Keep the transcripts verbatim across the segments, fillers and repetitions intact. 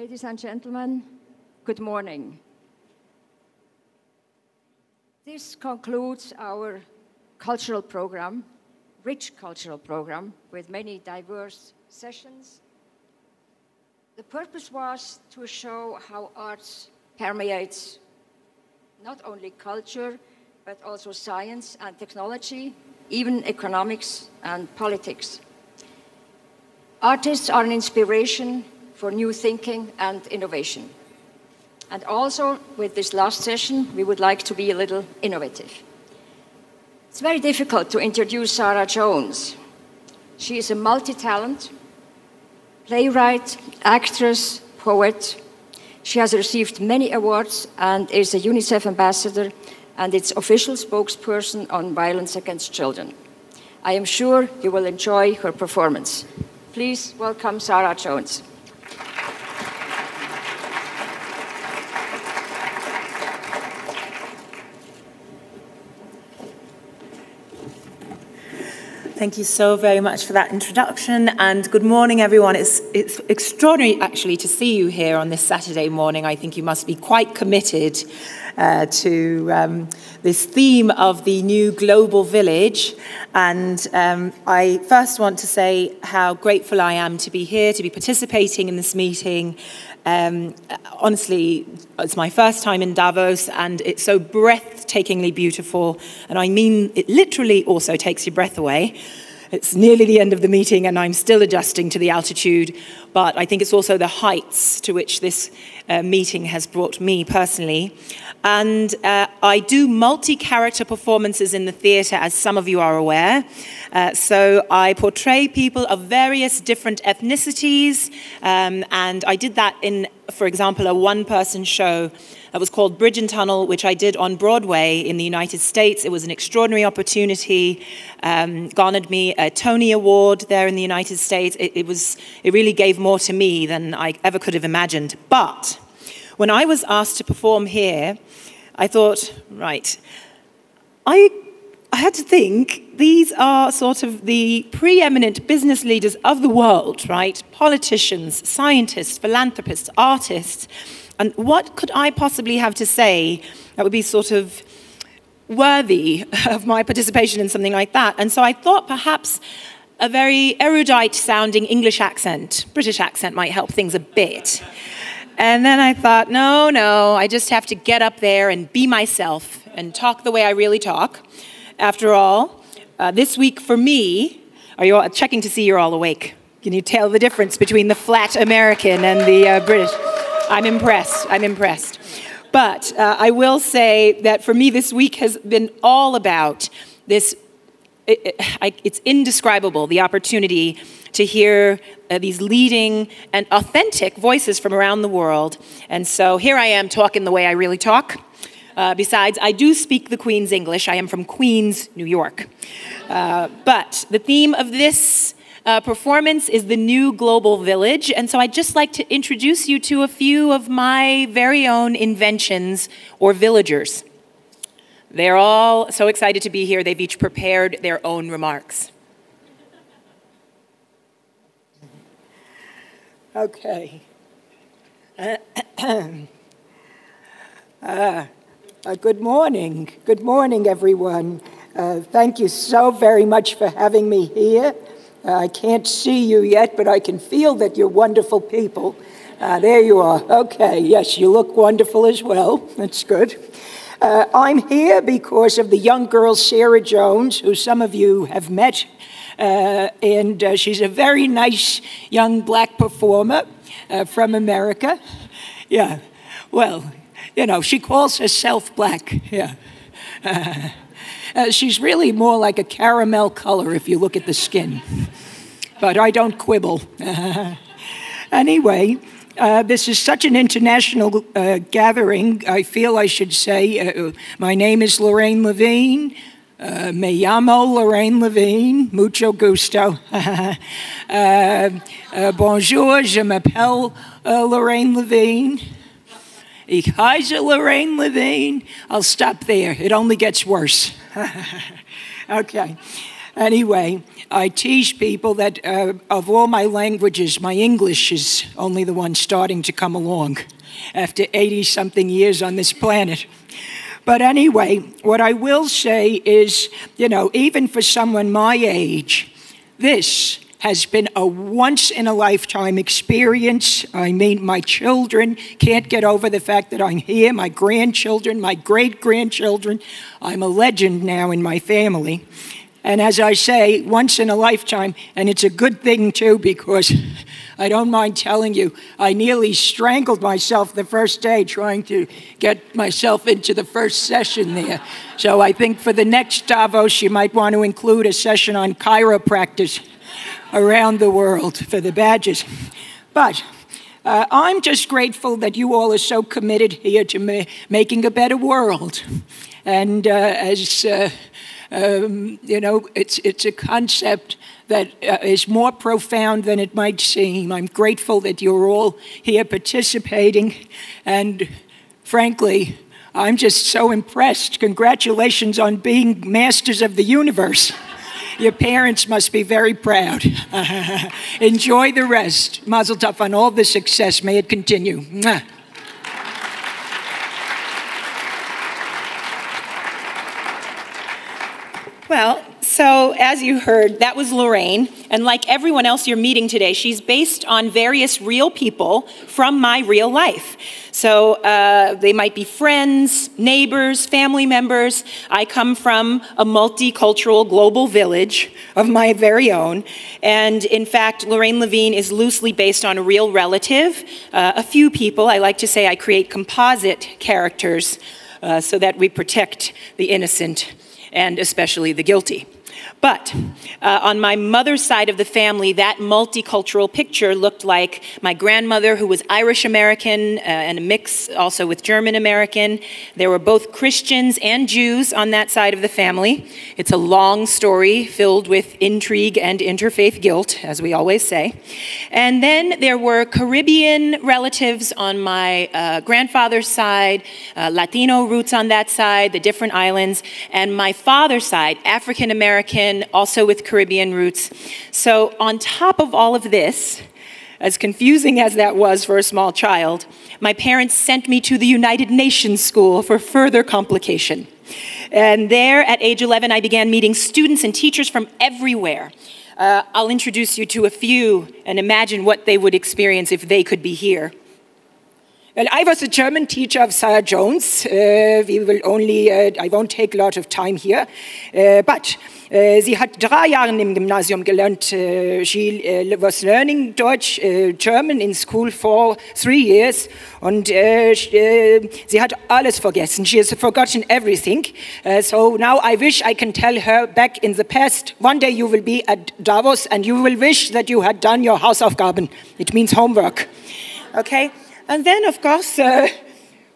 Ladies and gentlemen, good morning. This concludes our cultural program, rich cultural program, with many diverse sessions. The purpose was to show how arts permeates not only culture, but also science and technology, even economics and politics. Artists are an inspiration for new thinking and innovation. And also, with this last session, we would like to be a little innovative. It's very difficult to introduce Sarah Jones. She is a multi-talent, playwright, actress, poet. She has received many awards and is a UNICEF ambassador and its official spokesperson on violence against children. I am sure you will enjoy her performance. Please welcome Sarah Jones. Thank you so very much for that introduction, and good morning, everyone. It's, it's extraordinary, actually, to see you here on this Saturday morning. I think you must be quite committed uh, to um, this theme of the new global village. And um, I first want to say how grateful I am to be here, to be participating in this meeting. Um, honestly, it's my first time in Davos, and it's so breathtakingly beautiful. And I mean, it literally also takes your breath away. It's nearly the end of the meeting, and I'm still adjusting to the altitude. But I think it's also the heights to which this uh, meeting has brought me personally. And uh, I do multi-character performances in the theatre, as some of you are aware. Uh, so I portray people of various different ethnicities. Um, and I did that in, for example, a one-person show that was called Bridge and Tunnel, which I did on Broadway in the United States. It was an extraordinary opportunity, um, garnered me a Tony Award there in the United States. It, it, was, it really gave more to me than I ever could have imagined. But when I was asked to perform here, I thought, right, I, I had to think, these are sort of the preeminent business leaders of the world, right? Politicians, scientists, philanthropists, artists. And what could I possibly have to say that would be sort of worthy of my participation in something like that? And so I thought perhaps a very erudite-sounding English accent, British accent, might help things a bit. And then I thought, no, no, I just have to get up there and be myself and talk the way I really talk. After all, uh, this week for me, are you all checking to see you're all awake? Can you tell the difference between the flat American and the uh, British? I'm impressed, I'm impressed. But uh, I will say that for me, this week has been all about this. It, it, I, it's indescribable, the opportunity to hear uh, these leading and authentic voices from around the world. And so here I am talking the way I really talk. Uh, besides, I do speak the Queen's English. I am from Queens, New York. Uh, but the theme of this uh, performance is the new global village. And so I'd just like to introduce you to a few of my very own inventions or villagers. They're all so excited to be here, they've each prepared their own remarks. Okay. Uh, uh, uh, good morning. Good morning, everyone. Uh, thank you so very much for having me here. Uh, I can't see you yet, but I can feel that you're wonderful people. Uh, there you are. Okay, yes, you look wonderful as well. That's good. Uh, I'm here because of the young girl Sarah Jones, who some of you have met, uh, and uh, she's a very nice young black performer uh, from America. Yeah, well, you know, she calls herself black, yeah. Uh, uh, she's really more like a caramel color if you look at the skin, but I don't quibble. Uh, anyway. Uh, this is such an international uh, gathering, I feel I should say. Uh, my name is Lorraine Levine. Uh, me llamo Lorraine Levine. Mucho gusto. uh, uh, bonjour, je m'appelle uh, Lorraine Levine. Ich heiße Lorraine Levine. I'll stop there. It only gets worse. Okay. Anyway, I tease people that uh, of all my languages, my English is only the one starting to come along after eighty-something years on this planet. But anyway, what I will say is, you know, even for someone my age, this has been a once-in-a-lifetime experience. I mean, my children can't get over the fact that I'm here, my grandchildren, my great-grandchildren. I'm a legend now in my family. And as I say, once in a lifetime, and it's a good thing, too, because I don't mind telling you, I nearly strangled myself the first day trying to get myself into the first session there. So I think for the next Davos, you might want to include a session on chiropractors around the world for the badges. But uh, I'm just grateful that you all are so committed here to ma making a better world. And uh, as... Uh, Um, you know, it's, it's a concept that uh, is more profound than it might seem. I'm grateful that you're all here participating, and frankly, I'm just so impressed. Congratulations on being masters of the universe. Your parents must be very proud. Enjoy the rest. Mazel tov on all the success. May it continue. Mwah. Well, so as you heard, that was Lorraine, and like everyone else you're meeting today, she's based on various real people from my real life. So uh, they might be friends, neighbors, family members. I come from a multicultural global village of my very own, and in fact, Lorraine Levine is loosely based on a real relative, uh, a few people. I like to say I create composite characters uh, so that we protect the innocent and especially the guilty. But uh, on my mother's side of the family, that multicultural picture looked like my grandmother, who was Irish-American uh, and a mix also with German-American. There were both Christians and Jews on that side of the family. It's a long story filled with intrigue and interfaith guilt, as we always say. And then there were Caribbean relatives on my uh, grandfather's side, uh, Latino roots on that side, the different islands, and my father's side, African-American, also with Caribbean roots. So on top of all of this, as confusing as that was for a small child, my parents sent me to the United Nations School for further complication. And there, at age eleven, I began meeting students and teachers from everywhere. Uh, I'll introduce you to a few and imagine what they would experience if they could be here. Well, I was a German teacher of Sarah Jones. Uh, we will only, uh, I won't take a lot of time here, uh, but uh, sie hat drei Jahre im Gymnasium gelernt. Uh, she uh, was learning Deutsch, uh, German in school for three years, and uh, she, uh, sie hat alles vergessen. She has forgotten everything. Uh, so now I wish I can tell her back in the past, one day you will be at Davos and you will wish that you had done your Hausaufgaben. It means homework. Okay? And then, of course, uh,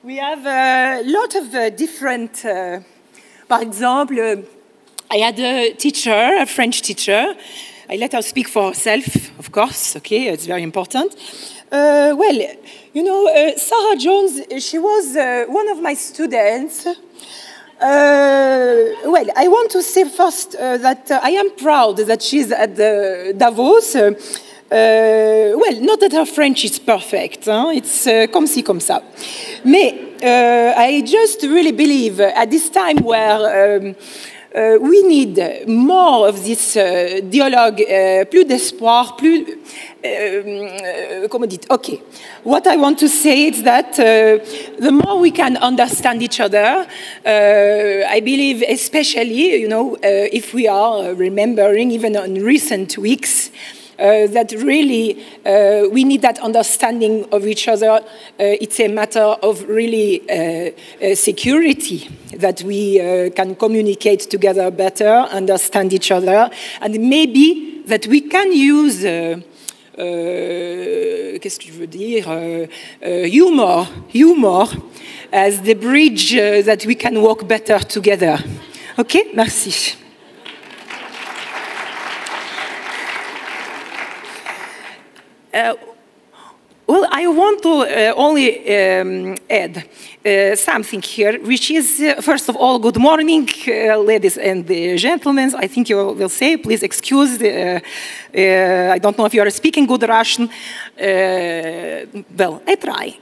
we have a lot of uh, different, for uh, example, uh, I had a teacher, a French teacher. I let her speak for herself, of course, okay, it's very important. Uh, well, you know, uh, Sarah Jones, she was uh, one of my students. Uh, well, I want to say first uh, that uh, I am proud that she's at uh, Davos. Uh, Euh, well, not that her French is perfect, hein? It's uh, comme ci, comme ça. Mais uh, I just really believe at this time where um, uh, we need more of this uh, dialogue, uh, plus d'espoir, plus... Uh, comment dit? Okay. What I want to say is that uh, the more we can understand each other, uh, I believe especially, you know, uh, if we are remembering even on recent weeks, Uh, that really uh, we need that understanding of each other. Uh, it's a matter of really uh, uh, security, that we uh, can communicate together better, understand each other, and maybe that we can use uh, uh, qu'est-ce que je veux dire? Uh, uh, humor, humor as the bridge uh, that we can walk better together. Okay, merci. Uh, Well, I want to uh, only um, add uh, something here, which is, uh, first of all, good morning, uh, ladies and uh, gentlemen. I think you will say, please excuse, the, uh, uh, I don't know if you are speaking good Russian. Uh, well, I try.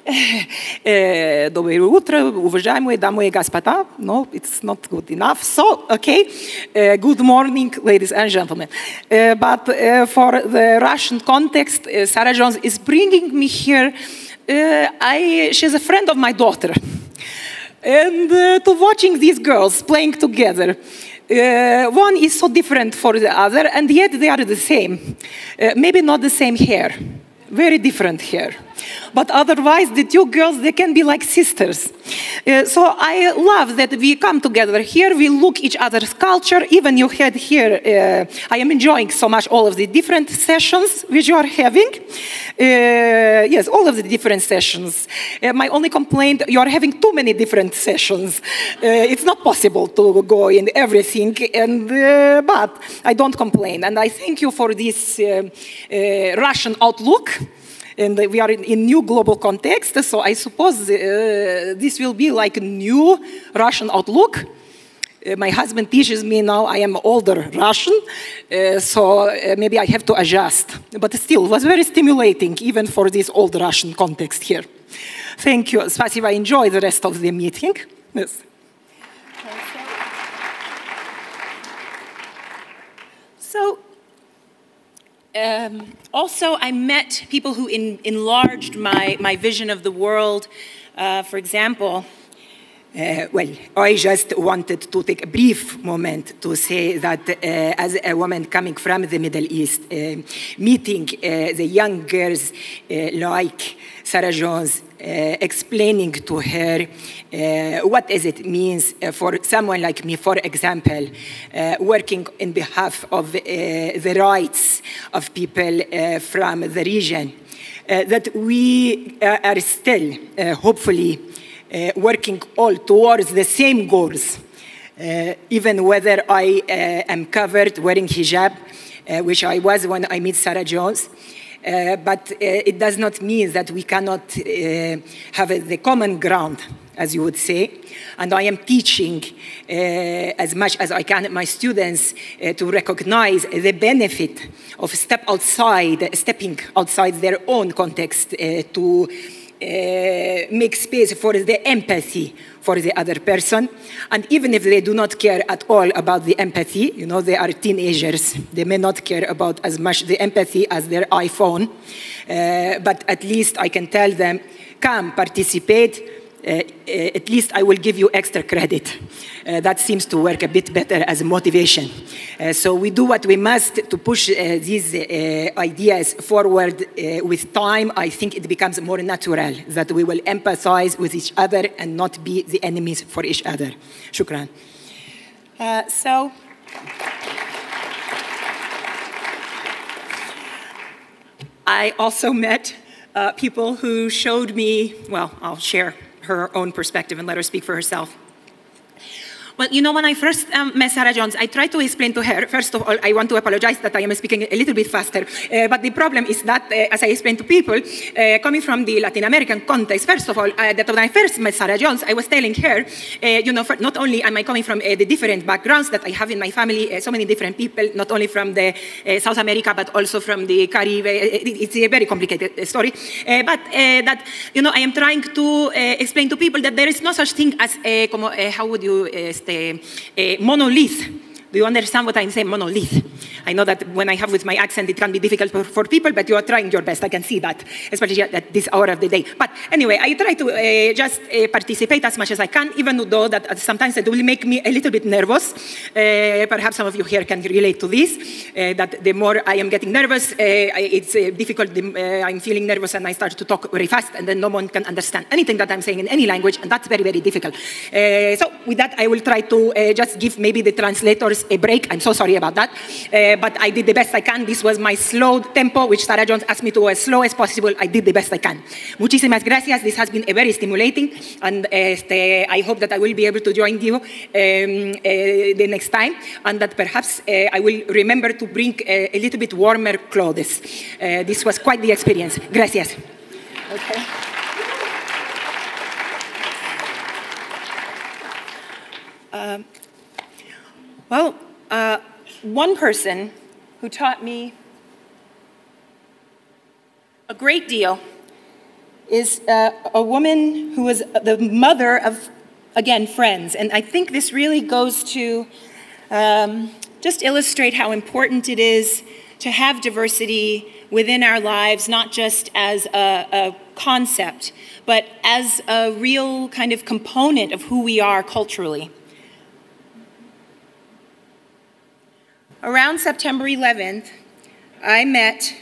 Доброе утро, уважаемые дамы и господа. No, it's not good enough. So, okay, uh, good morning, ladies and gentlemen. Uh, but uh, for the Russian context, uh, Sarah Jones is bringing me here, uh, I, she's a friend of my daughter, and uh, to watching these girls playing together, uh, one is so different for the other, and yet they are the same. Uh, maybe not the same hair, very different hair, but otherwise the two girls, they can be like sisters. Uh, so I love that we come together here, we look each other's culture, even you had here, uh, I am enjoying so much all of the different sessions which you are having. Uh, yes, all of the different sessions. Uh, my only complaint, you are having too many different sessions. Uh, it's not possible to go in everything, and, uh, but I don't complain. And I thank you for this uh, uh, Russian outlook. And we are in a new global context, so I suppose uh, this will be like a new Russian outlook. Uh, my husband teaches me now, I am older Russian, uh, so uh, maybe I have to adjust. But still, it was very stimulating, even for this old Russian context here. Thank you. Спасибо. I enjoy the rest of the meeting. Yes. So. Um, also, I met people who in, enlarged my, my vision of the world. Uh, for example, uh, well, I just wanted to take a brief moment to say that uh, as a woman coming from the Middle East, uh, meeting uh, the young girls uh, like Sarah Jones, Uh, explaining to her uh, what is it means uh, for someone like me, for example, uh, working in behalf of uh, the rights of people uh, from the region, uh, that we uh, are still, uh, hopefully, uh, working all towards the same goals, uh, even whether I uh, am covered wearing hijab, uh, which I was when I met Sarah Jones. Uh, but uh, it does not mean that we cannot uh, have uh, the common ground, as you would say. And I am teaching uh, as much as I can my students uh, to recognize the benefit of step outside, stepping outside their own context uh, to uh, make space for the empathy for the other person. And even if they do not care at all about the empathy, you know, they are teenagers, they may not care about as much the empathy as their iPhone, uh, but at least I can tell them, come, participate, uh, at least I will give you extra credit. Uh, that seems to work a bit better as motivation. Uh, so we do what we must to push uh, these uh, ideas forward. Uh, with time, I think it becomes more natural that we will empathize with each other and not be the enemies for each other. Shukran. Uh, so, I also met uh, people who showed me, well, I'll share her own perspective and let her speak for herself. Well, you know, when I first um, met Sarah Jones, I tried to explain to her, first of all, I want to apologize that I am speaking a little bit faster, uh, but the problem is that, uh, as I explained to people, uh, coming from the Latin American context, first of all, uh, that when I first met Sarah Jones, I was telling her, uh, you know, for, not only am I coming from uh, the different backgrounds that I have in my family, uh, so many different people, not only from the uh, South America, but also from the Caribbean, it's a very complicated story, uh, but uh, that, you know, I am trying to uh, explain to people that there is no such thing as, uh, como, uh, how would you uh, A, a monolith. Do you understand what I'm saying? Monolith. I know that when I have with my accent, it can be difficult for, for people, but you are trying your best. I can see that, especially at this hour of the day. But anyway, I try to uh, just uh, participate as much as I can, even though that sometimes it will make me a little bit nervous. Uh, perhaps some of you here can relate to this, uh, that the more I am getting nervous, uh, it's uh, difficult. Uh, I'm feeling nervous and I start to talk very fast, and then no one can understand anything that I'm saying in any language, and that's very, very difficult. Uh, so with that, I will try to uh, just give maybe the translators a break. I'm so sorry about that. Uh, but I did the best I can. This was my slow tempo, which Sarah Jones asked me to go as slow as possible. I did the best I can. Muchísimas gracias. This has been a very stimulating, and este, I hope that I will be able to join you um, uh, the next time, and that perhaps uh, I will remember to bring uh, a little bit warmer clothes. Uh, this was quite the experience. Gracias. okay? Um, well, uh, one person who taught me a great deal is uh, a woman who was the mother of, again, friends. And I think this really goes to um, just illustrate how important it is to have diversity within our lives, not just as a, a concept, but as a real kind of component of who we are culturally. Around September eleventh, I met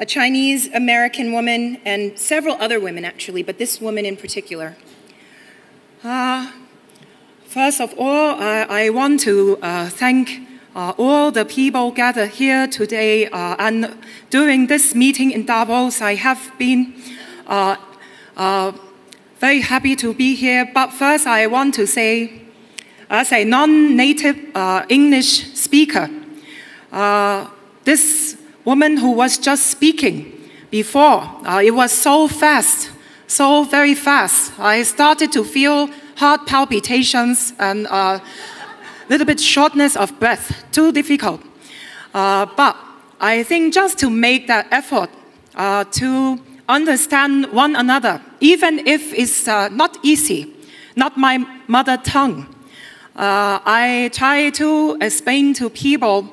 a Chinese-American woman and several other women, actually, but this woman in particular. Uh, first of all, uh, I want to uh, thank uh, all the people gathered here today. Uh, and during this meeting in Davos, I have been uh, uh, very happy to be here. But first, I want to say, as a non-native uh, English speaker, uh, this woman who was just speaking before, uh, it was so fast, so very fast. I started to feel heart palpitations and a uh, little bit shortness of breath, too difficult. Uh, but I think just to make that effort uh, to understand one another, even if it's uh, not easy, not my mother tongue, uh, I try to explain to people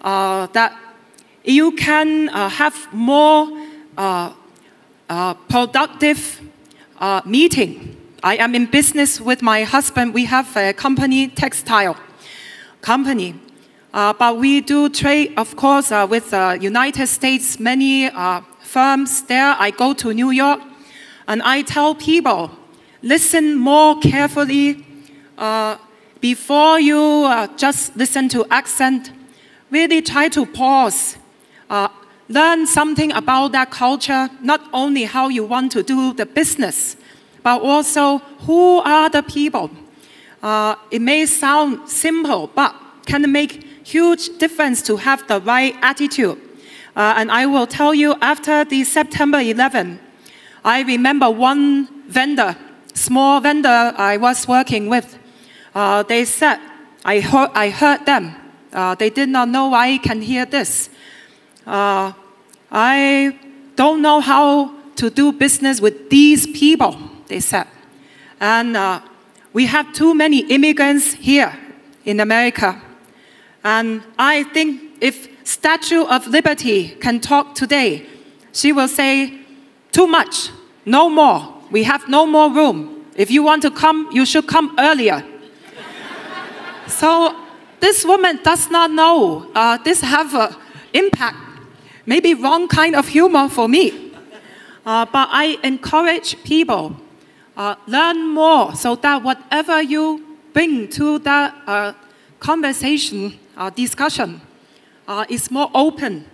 uh, that you can uh, have more uh, uh, productive uh, meeting. I am in business with my husband. We have a company, textile company. Uh, but we do trade, of course, uh, with the uh, United States, many uh, firms there. I go to New York, and I tell people, listen more carefully uh, before you uh, just listen to accent. Really try to pause. Uh, learn something about that culture, not only how you want to do the business, but also who are the people. Uh, it may sound simple, but can make huge difference to have the right attitude. Uh, and I will tell you, after the September eleventh, I remember one vendor, small vendor I was working with. Uh, they said, I heard, I heard them. Uh, they did not know I can hear this. Uh, I don't know how to do business with these people, they said. And uh, we have too many immigrants here in America. And I think if Statue of Liberty can talk today, she will say, too much, no more. We have no more room. If you want to come, you should come earlier. So this woman does not know uh, this have an impact. Maybe wrong kind of humor for me. Uh, but I encourage people, uh, learn more so that whatever you bring to that uh, conversation, uh, discussion, uh, is more open,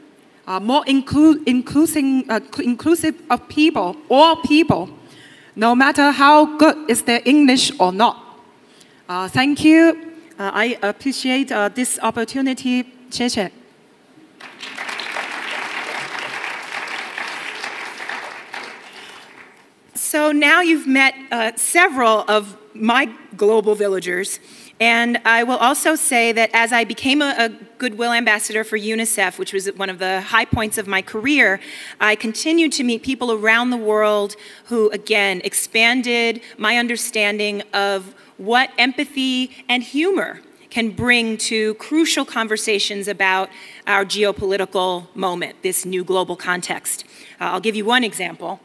uh, more inclu inclusive, uh, inclusive of people, all people, no matter how good is their English or not. Uh, thank you. Uh, I appreciate uh, this opportunity. Xie xie. So now you've met uh, several of my global villagers. And I will also say that as I became a, a Goodwill Ambassador for UNICEF, which was one of the high points of my career, I continued to meet people around the world who, again, expanded my understanding of what empathy and humor can bring to crucial conversations about our geopolitical moment, this new global context. Uh, I'll give you one example.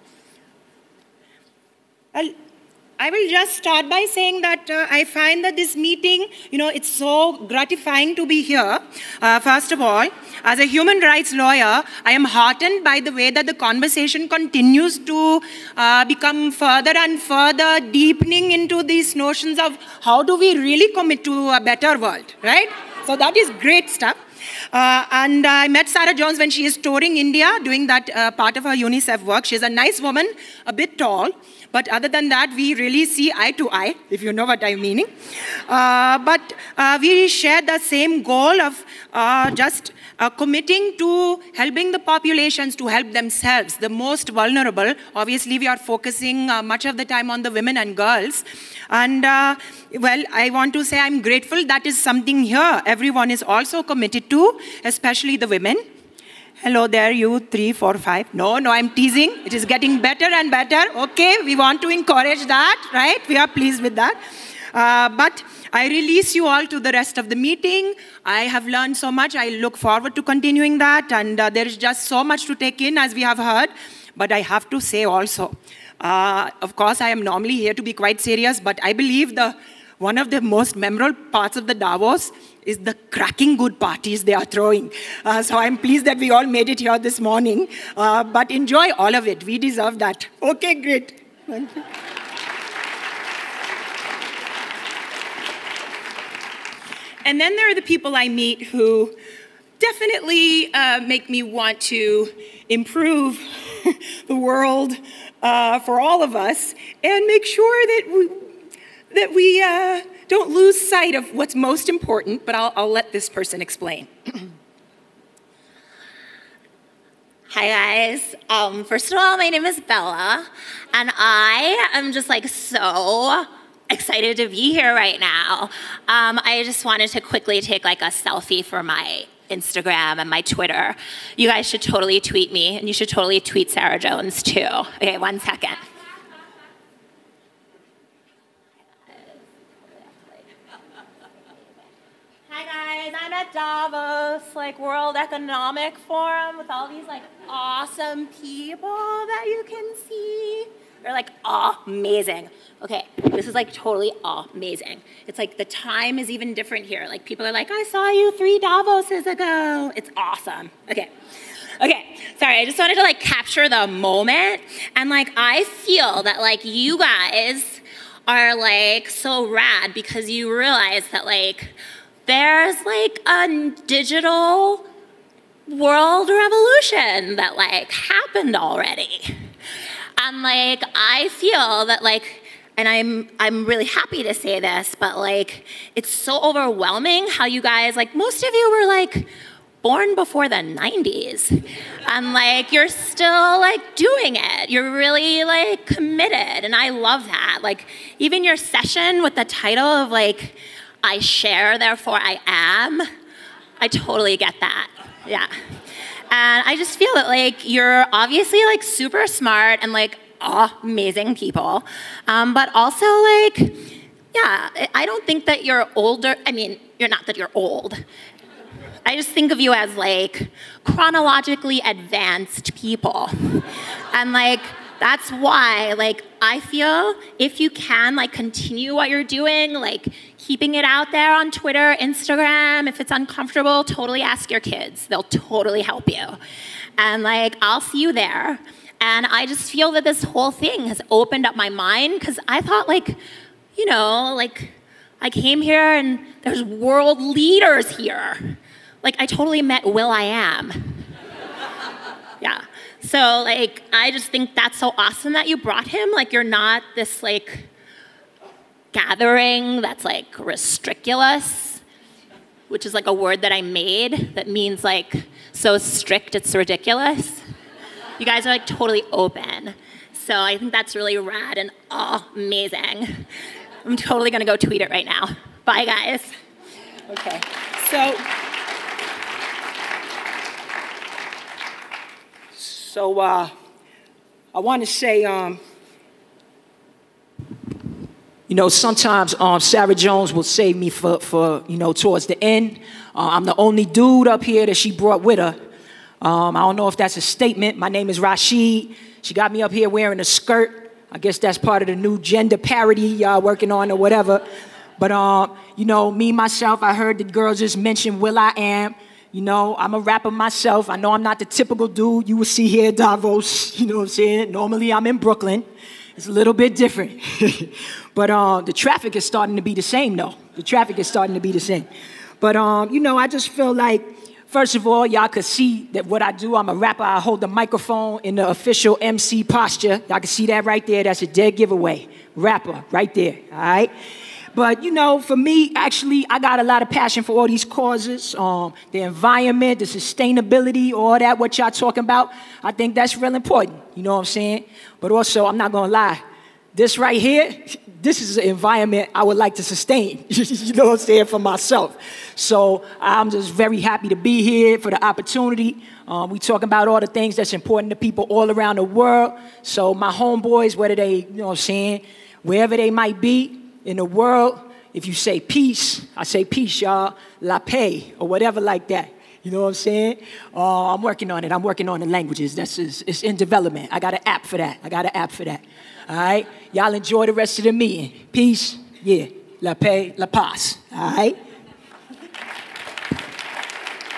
I, I will just start by saying that uh, I find that this meeting, you know, it's so gratifying to be here. Uh, first of all, as a human rights lawyer, I am heartened by the way that the conversation continues to uh, become further and further deepening into these notions of how do we really commit to a better world, right? So that is great stuff. Uh, and I met Sarah Jones when she is touring India, doing that uh, part of her UNICEF work. She's a nice woman, a bit tall, But other than that, we really see eye to eye, if you know what I'm meaning. Uh, but uh, we share the same goal of uh, just uh, committing to helping the populations to help themselves, the most vulnerable. Obviously, we are focusing uh, much of the time on the women and girls. And, uh, well, I want to say I'm grateful that is something here everyone is also committed to, especially the women. Hello there, you, three, four, five. No, no, I'm teasing. It is getting better and better. Okay, we want to encourage that, right? We are pleased with that. Uh, but I release you all to the rest of the meeting. I have learned so much. I look forward to continuing that. And uh, there is just so much to take in, as we have heard. But I have to say also, uh, of course, I am normally here to be quite serious, but I believe the one of the most memorable parts of the Davos is the cracking good parties they are throwing. Uh, so I'm pleased that we all made it here this morning. Uh, but enjoy all of it. We deserve that. Okay, great. Thank you. And then there are the people I meet who definitely uh, make me want to improve the world uh, for all of us and make sure that we that we uh, don't lose sight of what's most important, but I'll, I'll let this person explain. Hi guys, um, first of all, my name is Bella, and I am just like so excited to be here right now. Um, I just wanted to quickly take like a selfie for my Instagram and my Twitter. You guys should totally tweet me, and you should totally tweet Sarah Jones too. Okay, one second. I'm at Davos, like World Economic Forum, with all these like awesome people that you can see. They're like amazing. Okay, this is like totally amazing. It's like the time is even different here. Like people are like, I saw you three Davoses ago. It's awesome. Okay, okay. Sorry, I just wanted to like capture the moment, and like I feel that like you guys are like so rad because you realize that like. There's like a digital world revolution that like happened already. And like, I feel that like, and I'm, I'm really happy to say this, but like, it's so overwhelming how you guys, like most of you were like born before the nineties. And like, you're still like doing it. You're really like committed. And I love that. Like even your session with the title of like, I share, therefore I am. I totally get that, yeah. And I just feel that like you're obviously like super smart and like amazing people, um, but also like, yeah, I don't think that you're older. I mean, you're not that you're old. I just think of you as like chronologically advanced people, and like. That's why, like, I feel if you can, like, continue what you're doing, like, keeping it out there on Twitter, Instagram, if it's uncomfortable, totally ask your kids. They'll totally help you. And, like, I'll see you there. And I just feel that this whole thing has opened up my mind because I thought, like, you know, like, I came here and there's world leaders here. Like, I totally met Will dot i am. Yeah. So, like, I just think that's so awesome that you brought him. Like, you're not this, like, gathering that's, like, restriculous, which is, like, a word that I made that means, like, so strict it's ridiculous. You guys are, like, totally open. So I think that's really rad and amazing. I'm totally going to go tweet it right now. Bye, guys. Okay. So... So uh, I want to say, um, you know, sometimes um, Sarah Jones will save me for, for you know, towards the end. Uh, I'm the only dude up here that she brought with her. Um, I don't know if that's a statement. My name is Rashid. She got me up here wearing a skirt. I guess that's part of the new gender parity y'all working on or whatever. But, um, you know, me, myself, I heard the girls just mention Will dot i am. You know, I'm a rapper myself. I know I'm not the typical dude you would see here at Davos. You know what I'm saying? Normally, I'm in Brooklyn. It's a little bit different. But um, the traffic is starting to be the same, though. The traffic is starting to be the same. But, um, you know, I just feel like First of all, y'all could see that what I do, I'm a rapper. I hold the microphone in the official M C posture. Y'all can see that right there. That's a dead giveaway. Rapper, right there, all right? But, you know, for me, actually, I got a lot of passion for all these causes, um, the environment, the sustainability, all that, what y'all talking about. I think that's real important, you know what I'm saying? But also, I'm not going to lie, this right here, this is an environment I would like to sustain, you know what I'm saying, for myself. So I'm just very happy to be here for the opportunity. Um, we talking about all the things that's important to people all around the world. So my homeboys, whether they, you know what I'm saying, wherever they might be, in the world, if you say peace, I say peace, y'all, la paix, or whatever like that. You know what I'm saying? Uh, I'm working on it. I'm working on the languages. That's is, it's in development. I got an app for that. I got an app for that. All right? Y'all enjoy the rest of the meeting. Peace, yeah, la paix, la paz. All right?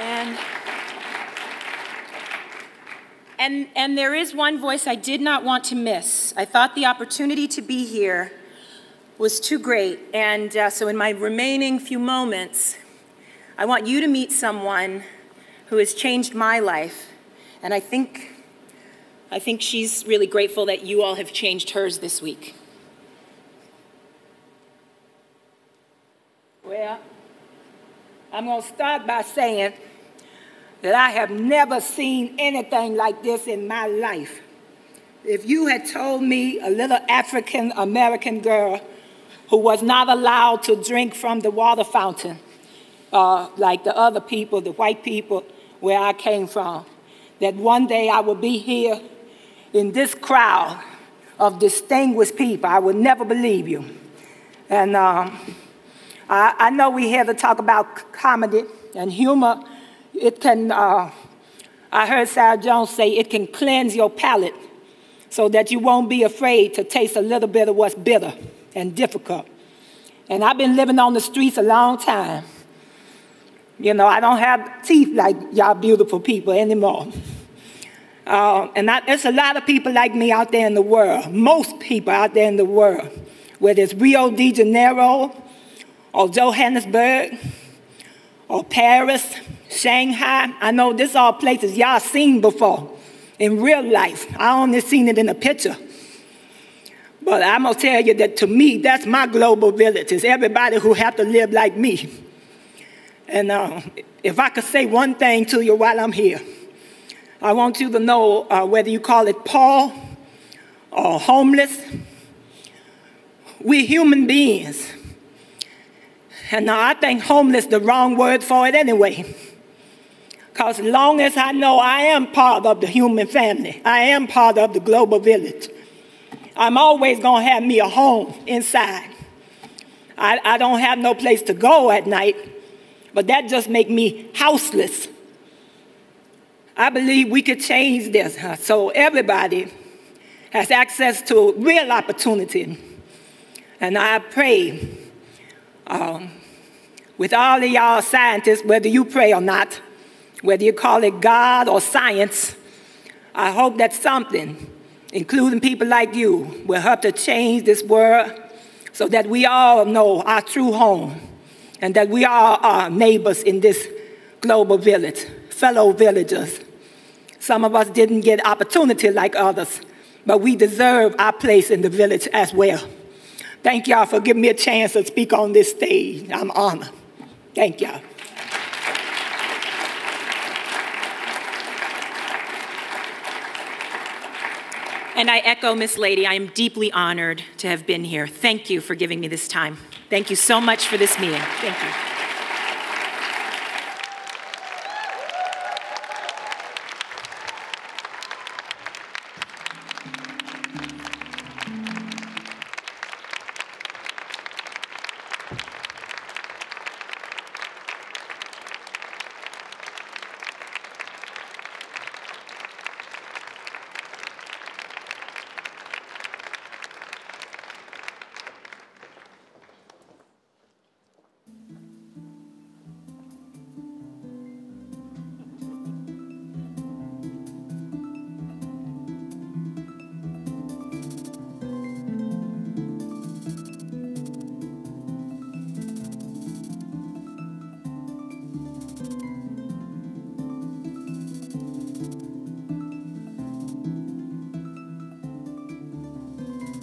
And, and, and there is one voice I did not want to miss. I thought the opportunity to be here was too great. And uh, so in my remaining few moments, I want you to meet someone who has changed my life. And I think, I think she's really grateful that you all have changed hers this week. Well, I'm gonna start by saying that I have never seen anything like this in my life. If you had told me a little African American girl who was not allowed to drink from the water fountain, uh, like the other people, the white people where I came from, that one day I would be here in this crowd of distinguished people. I would never believe you. And um, I, I know we're here to talk about comedy and humor. It can, uh, I heard Sarah Jones say, it can cleanse your palate so that you won't be afraid to taste a little bit of what's bitter and difficult. And I've been living on the streets a long time. You know, I don't have teeth like y'all beautiful people anymore. Uh, and I, there's a lot of people like me out there in the world, most people out there in the world, whether it's Rio de Janeiro or Johannesburg or Paris, Shanghai. I know this all places y'all seen before in real life. I only seen it in a picture. But I'm gonna tell you that to me, that's my global village. It's everybody who have to live like me. And uh, if I could say one thing to you while I'm here, I want you to know uh, whether you call it poor or homeless, we're human beings. And uh, I think homeless is the wrong word for it anyway. Because as long as I know I am part of the human family, I am part of the global village, I'm always going to have me a home inside. I, I don't have no place to go at night, but that just makes me houseless. I believe we could change this, huh? So everybody has access to real opportunity. And I pray um, with all of y'all scientists, whether you pray or not, whether you call it God or science, I hope that something, including people like you, will help to change this world so that we all know our true home and that we all are neighbors in this global village, fellow villagers. Some of us didn't get opportunity like others, but we deserve our place in the village as well. Thank y'all for giving me a chance to speak on this stage. I'm honored. Thank y'all. And I echo Miss Lady, I am deeply honored to have been here. Thank you for giving me this time. Thank you so much for this meeting. Thank you.